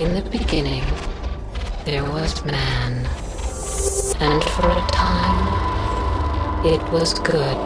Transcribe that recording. In the beginning, there was man, and for a time, it was good.